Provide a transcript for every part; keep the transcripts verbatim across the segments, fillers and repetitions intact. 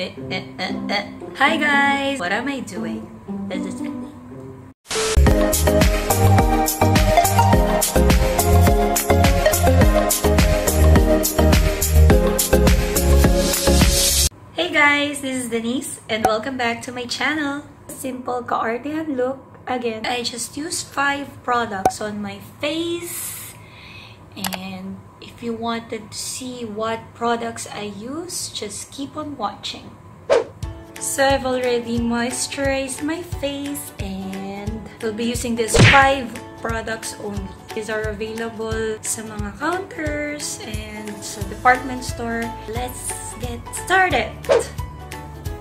Eh, eh, eh, eh. Hi guys, what am I doing? This is it. Hey guys, this is Denisse and welcome back to my channel. Simple kaartehan look again. I just used five products on my face, and if you wanted to see what products I use, just keep on watching. So I've already moisturized my face and we'll be using these five products only. These are available sa mga counters and sa department store. Let's get started!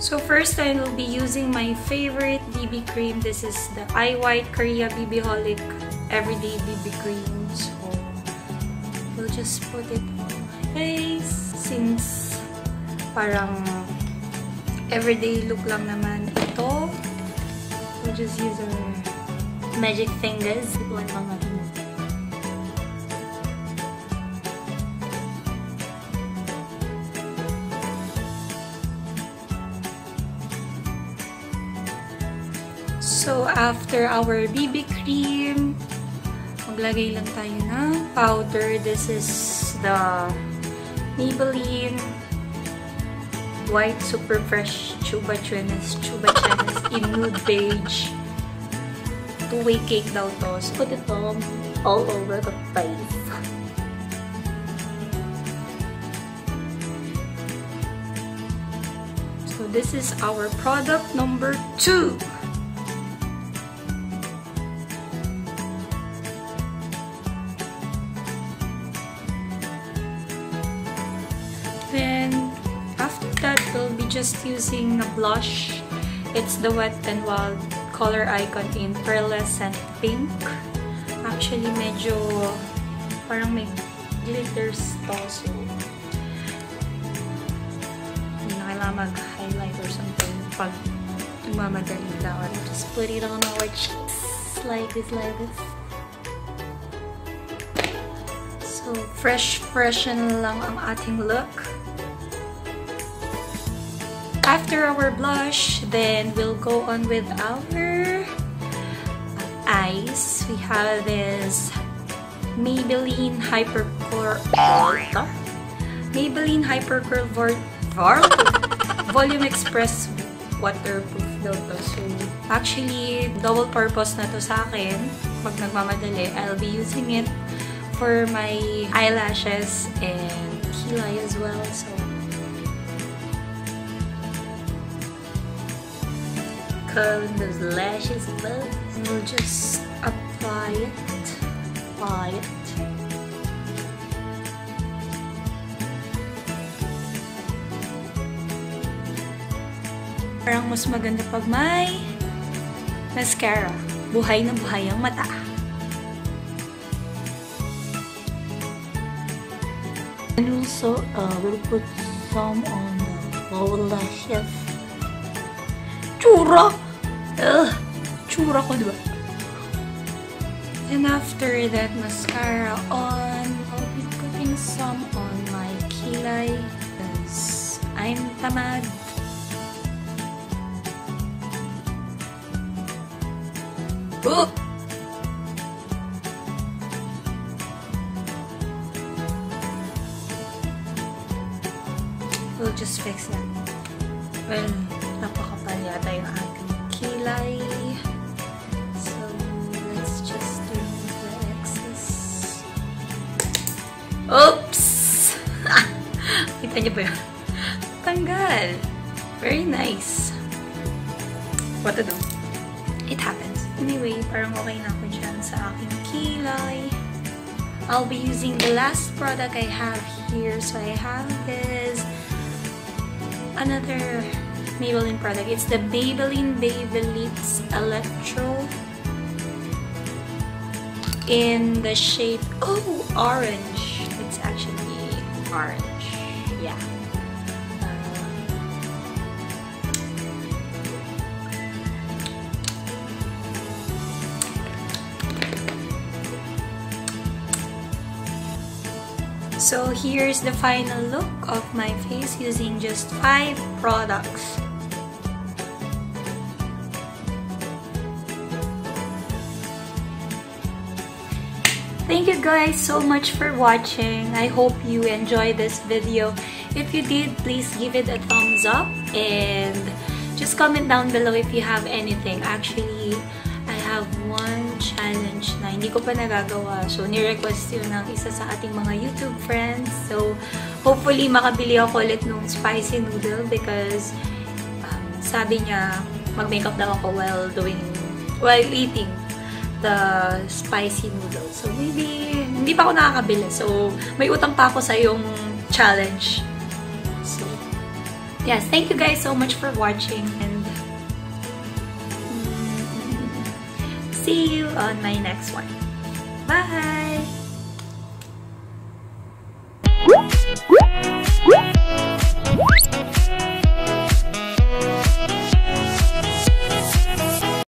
So first, I will be using my favorite B B cream. This is the Eye White Korea BBholic Everyday B B Cream. So we'll just put it on my face since parang everyday look lang naman ito. We'll just use our magic fingers. One mga fingers. So after our B B cream, maglagay lang tayo ng powder. This is the Maybelline White Super Fresh Chuba Chuenis Chuba Chuenis in Nude Beige. Two-way cake daw to. So, put it all, all over the face. So, this is our product number two. Just using a blush. It's the Wet and Wild Color Icon in Pearlescent Pink. Actually, medyo parang may glitters to, so hindi na kailangan mag-highlight or something pag tumamadali lang. Just put it on our cheeks like this, like this. So, fresh, freshen lang ang ating look. After our blush, then we'll go on with our eyes. We have this Maybelline Hypercurl Maybelline Hypercurl Volume Express Waterproof daw to. So, actually, double purpose na to sa akin. Pag nagmamadali, I'll be using it for my eyelashes and kilay as well. So, curling those lashes above, and we'll just apply it, apply it. Parang mas maganda pag may mascara. Buhay na buhay ang mata. And also, uh, we'll put some on the lower lashes. Chura! Ugh! Chura ko, diba? And after that, mascara on. I'll be putting some on my kilay because I'm tamad. Ugh! We'll just fix that. Well, napakapal yata yung ating kilay. So, let's just remove the excess. Oops! Kita niyo ba yun? Tanggal! Very nice. What to do? It happens. Anyway, parang okay na ako dyan sa aking kilay. I'll be using the last product I have here. So, I have this another Maybelline product. It's the Maybelline Baby Lips Electro in the shade oh orange. It's actually orange. Yeah. So here's the final look of my face using just five products. Thank you guys so much for watching. I hope you enjoyed this video. If you did, please give it a thumbs up and just comment down below if you have anything. Actually, I have one challenge na hindi ko pa nagagawa. So, ni-request yun ng isa sa ating mga YouTube friends. So, hopefully, makabili ako ulit nung spicy noodle because um, sabi niya, mag-makeup daw ako while doing, while eating the spicy noodle. So, maybe, hindi pa ako nakakabili. So, may utang pa ako sa yung challenge. So, yes, thank you guys so much for watching and see you on my next one. Bye!